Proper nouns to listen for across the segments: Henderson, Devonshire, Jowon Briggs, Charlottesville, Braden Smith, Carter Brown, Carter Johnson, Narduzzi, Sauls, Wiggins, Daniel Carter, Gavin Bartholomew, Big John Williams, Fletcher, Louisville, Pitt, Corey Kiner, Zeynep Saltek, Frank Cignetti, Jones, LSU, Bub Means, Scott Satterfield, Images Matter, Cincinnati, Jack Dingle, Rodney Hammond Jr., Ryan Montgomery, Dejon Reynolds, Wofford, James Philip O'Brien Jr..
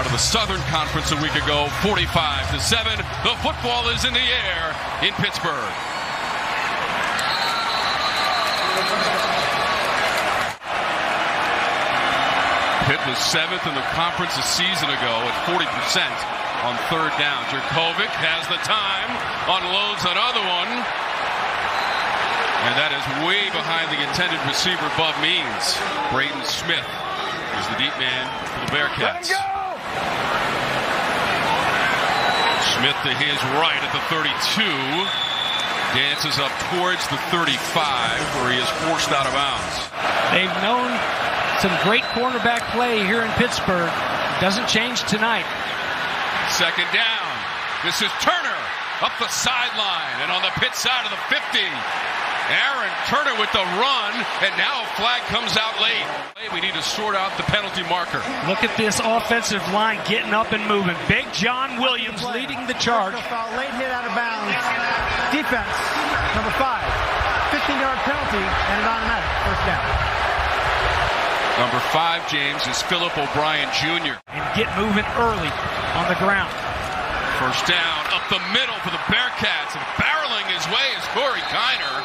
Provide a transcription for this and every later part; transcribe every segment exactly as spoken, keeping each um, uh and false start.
out of the Southern Conference a week ago, forty-five to seven. The football is in the air in Pittsburgh. Pitt was seventh in the conference a season ago at forty percent on third down. Jurkovec has the time, unloads another one. And that is way behind the intended receiver, Bub Means. Braden Smith is the deep man for the Bearcats. Smith to his right at the thirty-two. Dances up towards the thirty-five, where he is forced out of bounds. They've known some great cornerback play here in Pittsburgh. Doesn't change tonight. Second down. This is Turner up the sideline and on the Pitt side of the fifty. Aaron Turner with the run, and now a flag comes out late. We need to sort out the penalty marker. Look at this offensive line getting up and moving. Big John Williams leading the charge. Foul, late hit out of bounds. Defense, number five. fifteen-yard penalty and an automatic first down. Number five, James, is Philip O'Brien Junior And get moving early on the ground. First down, up the middle for the Bearcats, and barreling his way is Corey Kiner.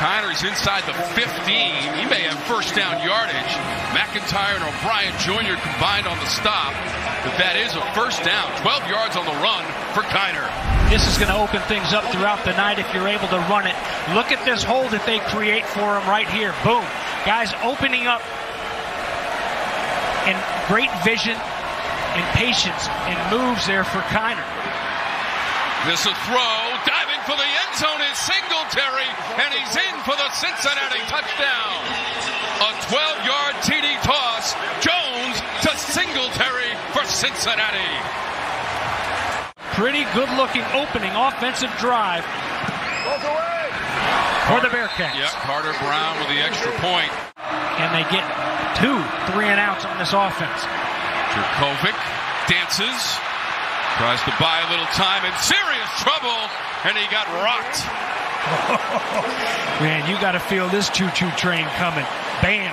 Kiner's inside the fifteen. He may have first down yardage. McIntyre and O'Brien Junior combined on the stop, but that is a first down. twelve yards on the run for Kiner. This is going to open things up throughout the night if you're able to run it. Look at this hole that they create for him right here. Boom. Guys opening up and great vision. And patience and moves there for Kiner. This is a throw. Diving for the end zone is Singletary, and he's in for the Cincinnati touchdown. A twelve-yard T D toss. Jones to Singletary for Cincinnati. Pretty good-looking opening offensive drive for the Bearcats. Yep, Carter Brown with the extra point. And they get two three-and-outs on this offense. Jurkovec dances, tries to buy a little time, in serious trouble, and he got rocked. Man, you got to feel this choo-choo train coming. Bam.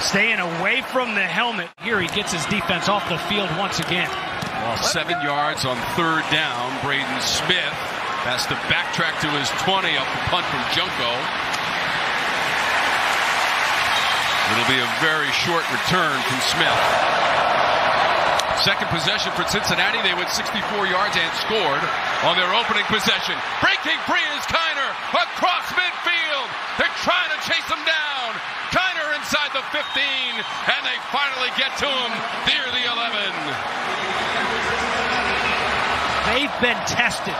Staying away from the helmet. Here he gets his defense off the field once again. Well, seven yards on third down. Braden Smith has to backtrack to his twenty off the punt from Junko. It'll be a very short return from Smith. Second possession for Cincinnati. They went sixty-four yards and scored on their opening possession. Breaking free is Kiner across midfield. They're trying to chase him down. Kiner inside the fifteen, and they finally get to him near the eleven. They've been tested.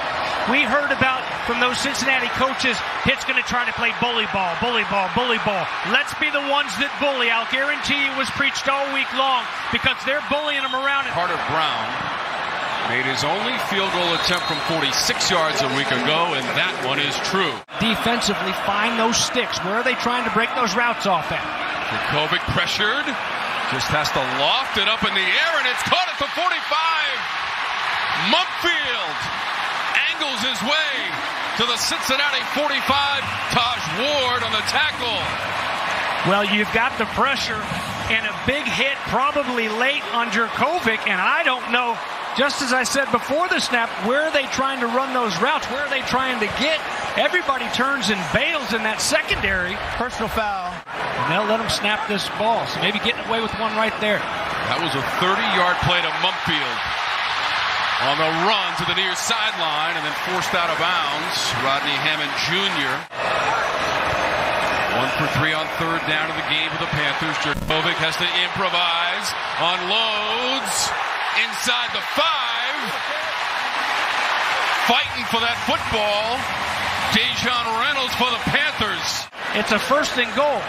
We heard about from those Cincinnati coaches, Pitt's going to try to play bully ball, bully ball, bully ball. Let's be the ones that bully. I'll guarantee you it was preached all week long because they're bullying them around. Carter Brown made his only field goal attempt from forty-six yards a week ago, and that one is true. Defensively, find those sticks. Where are they trying to break those routes off at? Jurkovec pressured. Just has to loft it up in the air, and it's caught at the forty-five. Mumpfield angles his way to the Cincinnati forty-five. Taj Ward on the tackle. Well, you've got the pressure and a big hit probably late on Jurkovec, and I don't know, just as I said before the snap, where are they trying to run those routes? Where are they trying to get? Everybody turns and bails in that secondary. Personal foul. And they'll let him snap this ball, so maybe getting away with one right there. That was a thirty-yard play to Mumpfield. On the run to the near sideline and then forced out of bounds. Rodney Hammond Junior One for three on third down of the game for the Panthers. Jurkovec has to improvise. Unloads. Inside the five. Fighting for that football. Dejon Reynolds for the Panthers. It's a first and goal.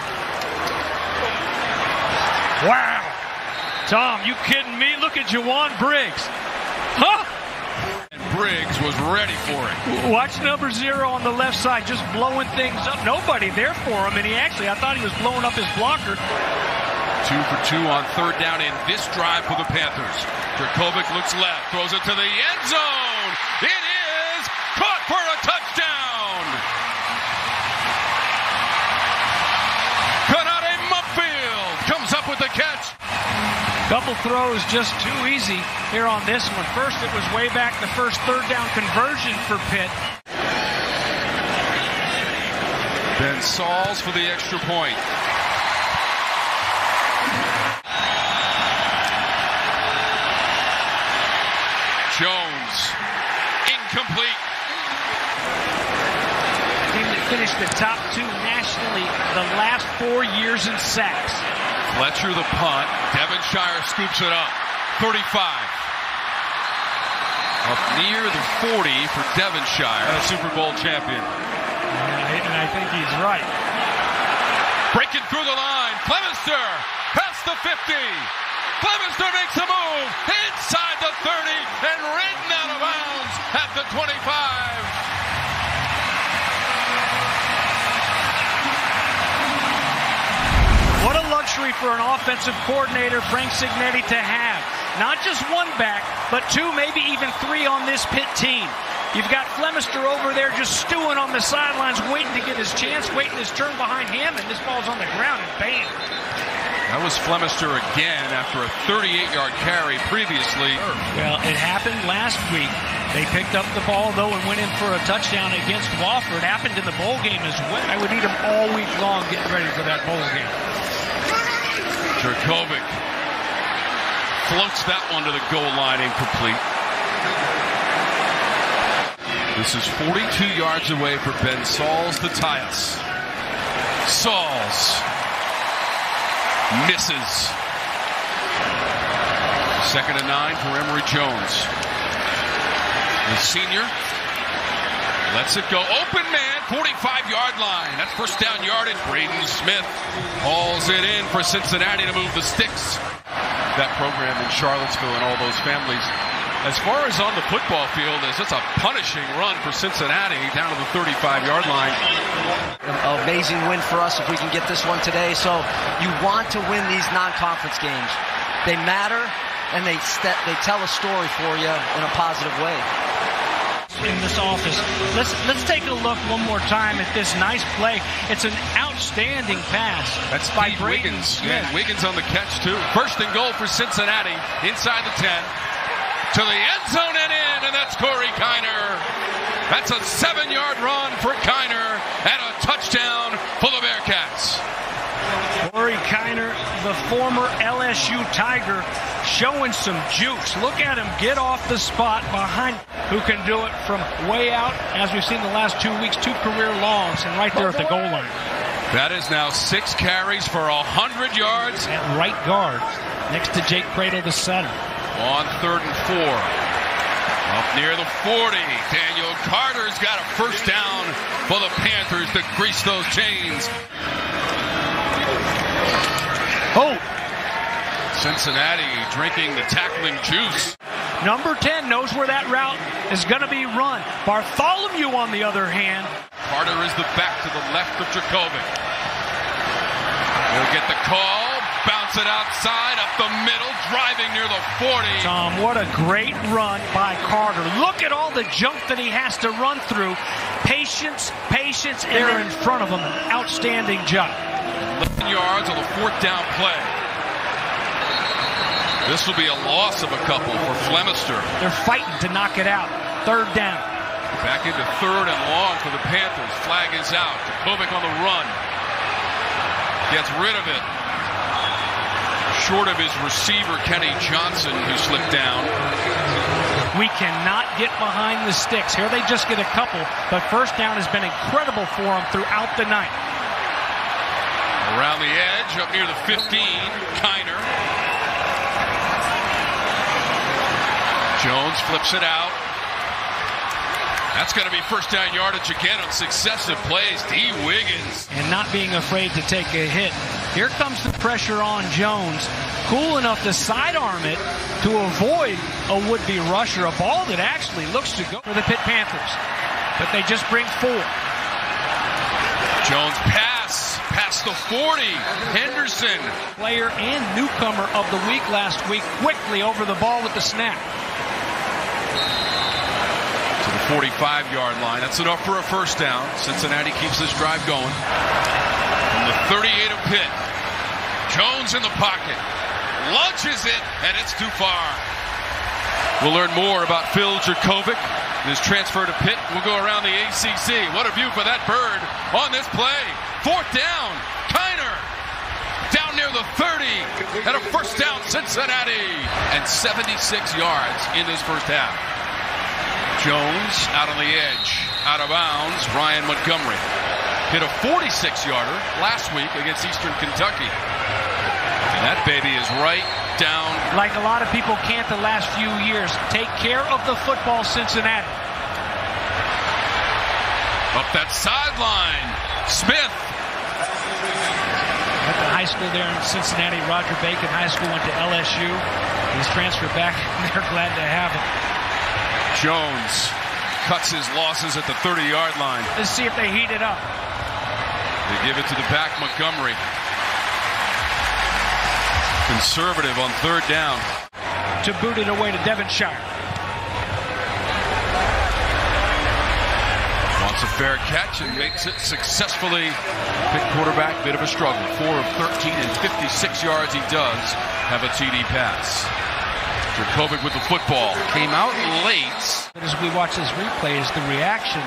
Wow. Tom, you kidding me? Look at Jowon Briggs. Huh? And Briggs was ready for it. Watch number zero on the left side, just blowing things up. Nobody there for him, and he actually, I thought he was blowing up his blocker. Two for two on third down in this drive for the Panthers. Jurkovec looks left, throws it to the end zone. It is caught for a touchdown. Konata Mumpfield comes up with the catch. Double throws just too easy here on this one. First, it was way back, the first third down conversion for Pitt. Then Sauls for the extra point. Jones, incomplete. Team that finished the top two nationally the last four years in sacks. Fletcher the punt. Devonshire scoops it up. thirty-five. Up near the forty for Devonshire, a Super Bowl champion. And I think he's right. Breaking through the line. Clemister past the fifty. Flemister makes a move inside the thirty and ridden out of bounds at the twenty-five. What a luxury for an offensive coordinator, Frank Cignetti, to have. Not just one back, but two, maybe even three on this Pitt team. You've got Flemister over there just stewing on the sidelines, waiting to get his chance, waiting his turn behind him, and this ball's on the ground, and bam. That was Flemister again after a thirty-eight yard carry previously. Well, it happened last week. They picked up the ball, though, and went in for a touchdown against Wofford. Happened in the bowl game as well. I would need them all week long getting ready for that bowl game. Jurkovec floats that one to the goal line, incomplete. This is forty-two yards away for Ben Sauls to tie us. Sauls. Misses. Second and nine for Emory Jones. The senior lets it go. Open man, forty-five yard line. That's first down yardage. Braden Smith hauls it in for Cincinnati to move the sticks. That program in Charlottesville and all those families. As far as on the football field, it's just a punishing run for Cincinnati down to the thirty-five yard line. An amazing win for us if we can get this one today. So you want to win these non-conference games. They matter, and they step, they tell a story for you in a positive way. In this office, let's let's take a look one more time at this nice play. It's an outstanding pass. That's by Wiggins. Yeah, Wiggins on the catch too. First and goal for Cincinnati inside the ten. To the end zone and in, and that's Corey Kiner. That's a seven yard run for Kiner and a touchdown for the Bearcats. Corey Kiner, the former L S U Tiger, showing some jukes. Look at him get off the spot behind, who can do it from way out, as we've seen the last two weeks, two career longs, and right there at the goal line. That is now six carries for one hundred yards. At right guard, next to Jake Cradle, the center. On third and four. Up near the forty. Daniel Carter's got a first down for the Panthers to grease those chains. Oh! Cincinnati drinking the tackling juice. Number ten knows where that route is going to be run. Bartholomew, on the other hand. Carter is the back to the left of Jurkovec. He'll get the call. Bounce it outside, up the middle, driving near the forty. Tom, what a great run by Carter. Look at all the jump that he has to run through. Patience, patience, they're in front of him. Outstanding job. eleven yards on the fourth down play. This will be a loss of a couple for Flemister. They're fighting to knock it out. Third down. Back into third and long for the Panthers. Flag is out. Jurkovec on the run. Gets rid of it. Short of his receiver, Kenny Johnson, who slipped down. We cannot get behind the sticks. Here they just get a couple, but first down has been incredible for them throughout the night. Around the edge, up near the fifteen, Kiner. Jones flips it out. That's going to be first down yardage again on successive plays. D. Wiggins. And not being afraid to take a hit. Here comes the pressure on Jones. Cool enough to sidearm it to avoid a would-be rusher. A ball that actually looks to go for the Pitt Panthers. But they just bring four. Jones pass. Past the forty. Henderson. Player and newcomer of the week last week. Quickly over the ball with the snap. forty-five yard line. That's enough for a first down. Cincinnati keeps this drive going. From the thirty-eight of Pitt. Jones in the pocket. lunges it, and it's too far. We'll learn more about Phil Jurkovec and his transfer to Pitt. We'll go around the A C C. What a view for that bird on this play. Fourth down, Kiner down near the thirty, and a first down, Cincinnati, and seventy-six yards in this first half. Jones out on the edge, out of bounds, Ryan Montgomery. Hit a forty-six yarder last week against Eastern Kentucky. And that baby is right down. Like a lot of people can't the last few years. Take care of the football, Cincinnati. Up that sideline, Smith. At the high school there in Cincinnati, Roger Bacon High School, went to L S U. He's transferred back, and they're glad to have him. Jones cuts his losses at the thirty-yard line. Let's see if they heat it up. They give it to the back, Montgomery. Conservative on third down. To boot it away to Devonshire. Wants a fair catch and makes it successfully. Big quarterback, bit of a struggle. four of thirteen and fifty-six yards. He does have a T D pass. Jurkovec with the football. Came out late. As we watch this replay is the reaction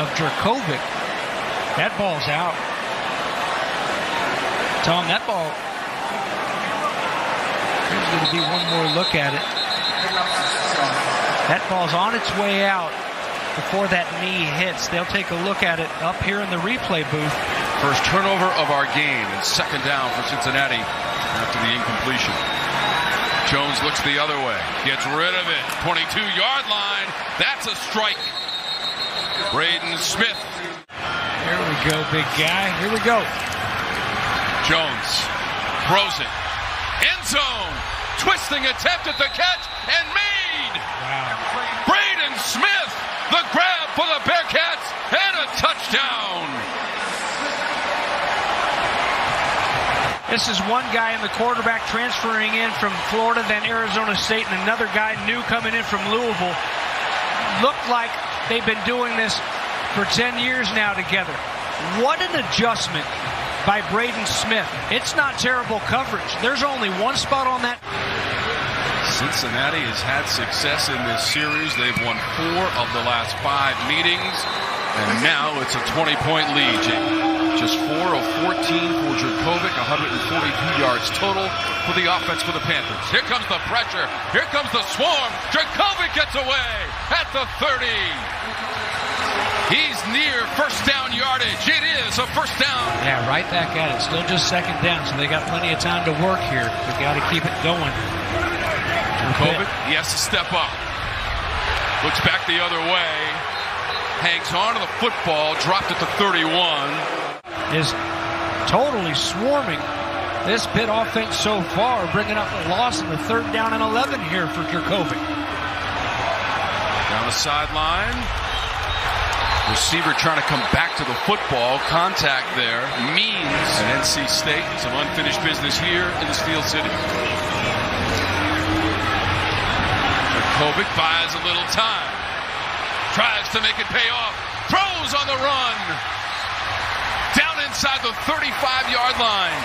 of Jurkovec. That ball's out. Tom, that ball. There's going to be one more look at it. That ball's on its way out before that knee hits. They'll take a look at it up here in the replay booth. First turnover of our game and second down for Cincinnati after the incompletion. Jones looks the other way. Gets rid of it. twenty-two-yard line. That's a strike. Braden Smith. Here we go, big guy. Here we go. Jones throws it. End zone. Twisting attempt at the catch and made. Wow. Braden Smith, the grab for the Bearcats and a touchdown. This is one guy in the quarterback transferring in from Florida, then Arizona State, and another guy new coming in from Louisville. Looked like they've been doing this for ten years now together. What an adjustment by Braden Smith. It's not terrible coverage. There's only one spot on that. Cincinnati has had success in this series. They've won four of the last five meetings, and now it's a twenty-point lead. Just four of fourteen for Jurkovec, one hundred forty-two yards total for the offense for the Panthers. Here comes the pressure. Here comes the swarm. Jurkovec gets away at the thirty. He's near first down yardage. It is a first down. Yeah, right back at it. Still just second down, so they got plenty of time to work here. They got to keep it going. Jurkovec, he has to step up. Looks back the other way. Hangs on to the football. Dropped it to thirty-one. Is totally swarming this Pitt offense so far, bringing up a loss in the third down and eleven here for Jurkovec. Down the sideline. Receiver trying to come back to the football. Contact there. Means at N C State. Some unfinished business here in the Steel City. Jurkovec buys a little time. Tries to make it pay off. Throws on the run. Down inside the thirty-five-yard line.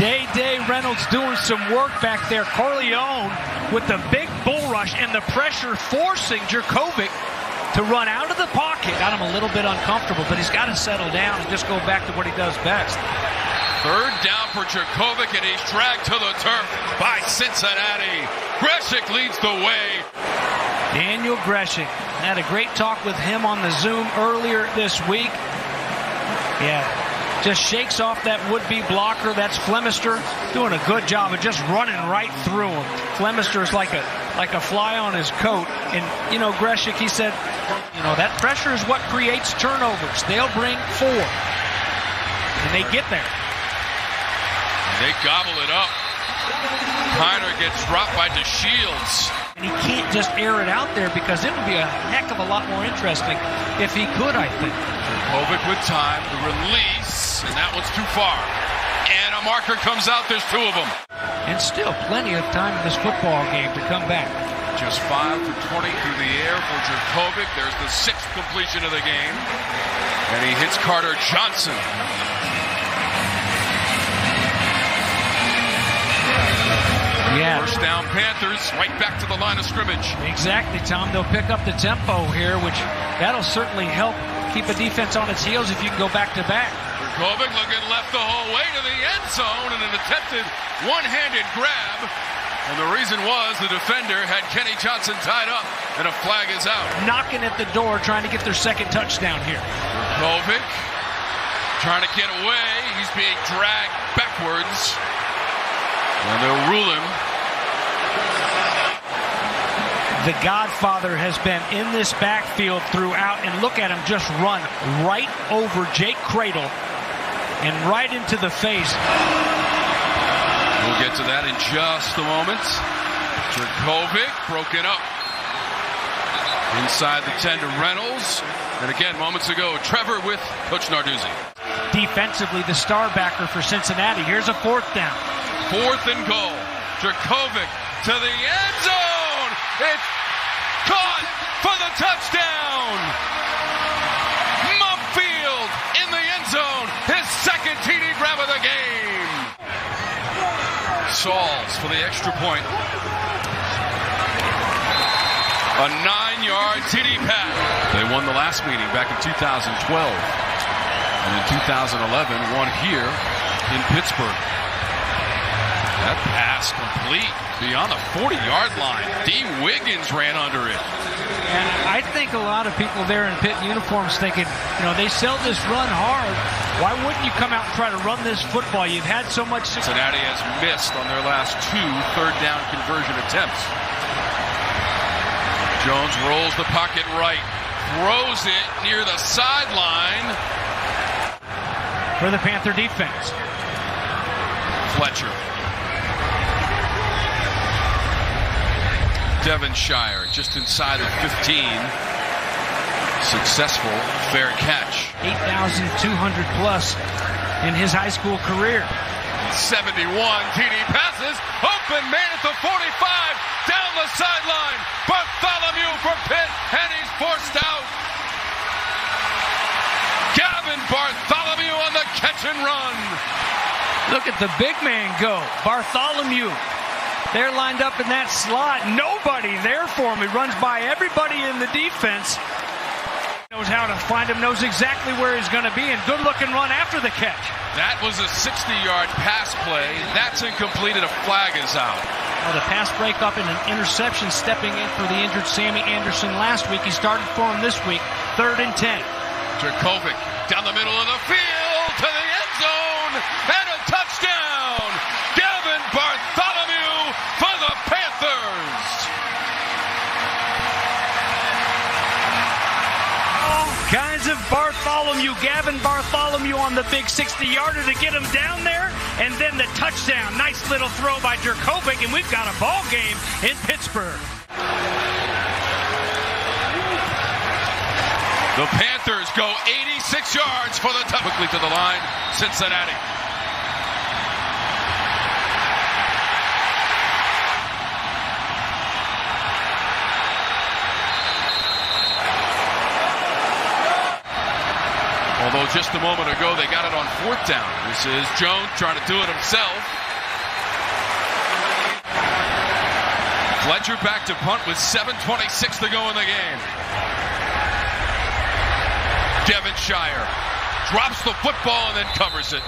Day Day Reynolds doing some work back there. Corleone with the big bull rush and the pressure forcing Jurkovec to run out of the pocket. Got him a little bit uncomfortable, but he's got to settle down and just go back to what he does best. Third down for Jurkovec, and he's dragged to the turf by Cincinnati. Grzesiak leads the way. Daniel Grzesiak. Had a great talk with him on the Zoom earlier this week. Yeah, just shakes off that would-be blocker. That's Flemister doing a good job of just running right through him. Flemister's like a like a fly on his coat. And, you know, Grzesiak, he said, you know, that pressure is what creates turnovers. They'll bring four. And they get there. And they gobble it up. Kiner gets dropped by DeShields. And he can't just air it out there because it would be a heck of a lot more interesting if he could, I think. Jurkovec with time, the release, and that one's too far. And a marker comes out. There's two of them. And still plenty of time in this football game to come back. Just five for twenty through the air for Jurkovec. There's the sixth completion of the game. And he hits Carter Johnson. Yeah. First down, Panthers, right back to the line of scrimmage. Exactly, Tom. They'll pick up the tempo here, which that'll certainly help keep a defense on its heels if you can go back-to-back. Jurkovec looking left the whole way to the end zone and an attempted one-handed grab. And the reason was the defender had Kenny Johnson tied up, and a flag is out. Knocking at the door, trying to get their second touchdown here. Jurkovec trying to get away. He's being dragged backwards. And they'll rule him. The Godfather has been in this backfield throughout, and look at him just run right over Jake Cradle and right into the face. We'll get to that in just a moment. Jurkovec broken up. Inside the ten to Reynolds. And again, moments ago, Trevor with Coach Narduzzi. Defensively, the star backer for Cincinnati. Here's a fourth down. Fourth and goal. Jurkovec to the end zone. It's caught for the touchdown. Mumpfield in the end zone. His second T D grab of the game. Sauls for the extra point. A nine-yard T D pass. They won the last meeting back in two thousand twelve. And in two thousand eleven, won here in Pittsburgh. That pass complete beyond the forty-yard line. D. Wiggins ran under it. And I think a lot of people there in Pitt uniforms thinking, you know, they sell this run hard. Why wouldn't you come out and try to run this football? You've had so much. Cincinnati has missed on their last two third down conversion attempts. Jones rolls the pocket right, throws it near the sideline. For the Panther defense. Fletcher. Devonshire just inside of fifteen. Successful fair catch. eight thousand two hundred plus in his high school career. seventy-one T D passes. Open man at the forty-five. Down the sideline. Bartholomew for Pitt, and he's forced out. Gavin Bartholomew on the catch and run. Look at the big man go. Bartholomew. They're lined up in that slot. Nobody there for him. He runs by everybody in the defense. Knows how to find him, knows exactly where he's going to be, and good-looking run after the catch. That was a sixty-yard pass play. That's incomplete, and a flag is out. Well, the pass breakup and an interception stepping in for the injured Sammy Anderson last week. He started for him this week, third and ten. Jurkovec down the middle of the field to the end zone, and a touchdown! Gavin Bartholomew! Kinds of Bartholomew, Gavin Bartholomew on the big sixty-yarder to get him down there, and then the touchdown. Nice little throw by Jurkovec, and we've got a ball game in Pittsburgh. The Panthers go eighty-six yards for the touchdown. Quickly to the line, Cincinnati. Although just a moment ago, they got it on fourth down. This is Jones trying to do it himself. Fletcher back to punt with seven twenty-six to go in the game. Devonshire drops the football and then covers it.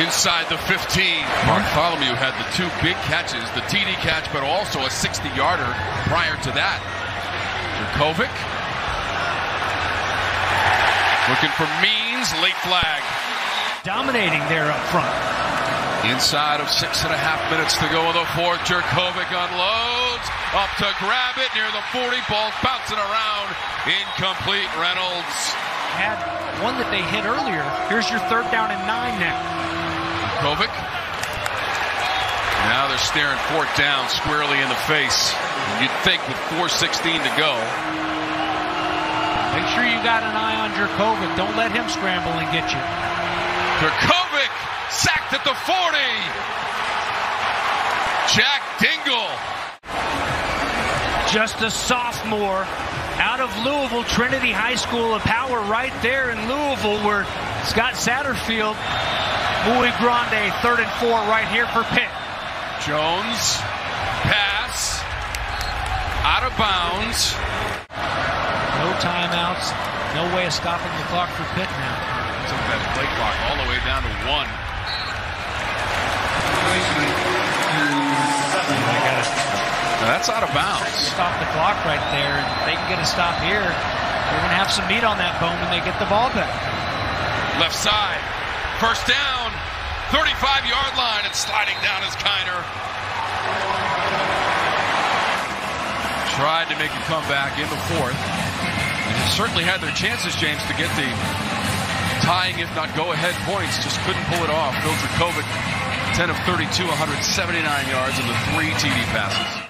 Inside the fifteen. Bartholomew had the two big catches, the T D catch, but also a sixty-yarder prior to that. Jurkovec. Looking for Means, late flag. Dominating there up front. Inside of six and a half minutes to go in the fourth. Jurkovec unloads, up to grab it near the forty. Ball bouncing around, incomplete. Reynolds had one that they hit earlier. Here's your third down and nine now. Jurkovec. Now they're staring fourth down squarely in the face. You'd think with four sixteen to go. Make sure you got an eye on Jurkovec. Don't let him scramble and get you. Jurkovec sacked at the forty. Jack Dingle. Just a sophomore out of Louisville, Trinity High School of Power, right there in Louisville, where Scott Satterfield, Muy Grande, third and four right here for Pitt. Jones, pass, out of bounds. No timeouts, no way of stopping the clock for Pitt now. Took that play clock all the way down to one. I got it. Now that's out of bounds. Stop the clock right there. If they can get a stop here, they're going to have some meat on that bone when they get the ball back. Left side, first down. thirty-five yard line, and sliding down is Kiner. Tried to make a comeback in the fourth. And they certainly had their chances, James, to get the tying, if not go-ahead points. Just couldn't pull it off. Phil Jurkovec, ten of thirty-two, one hundred seventy-nine yards, and the three T D passes.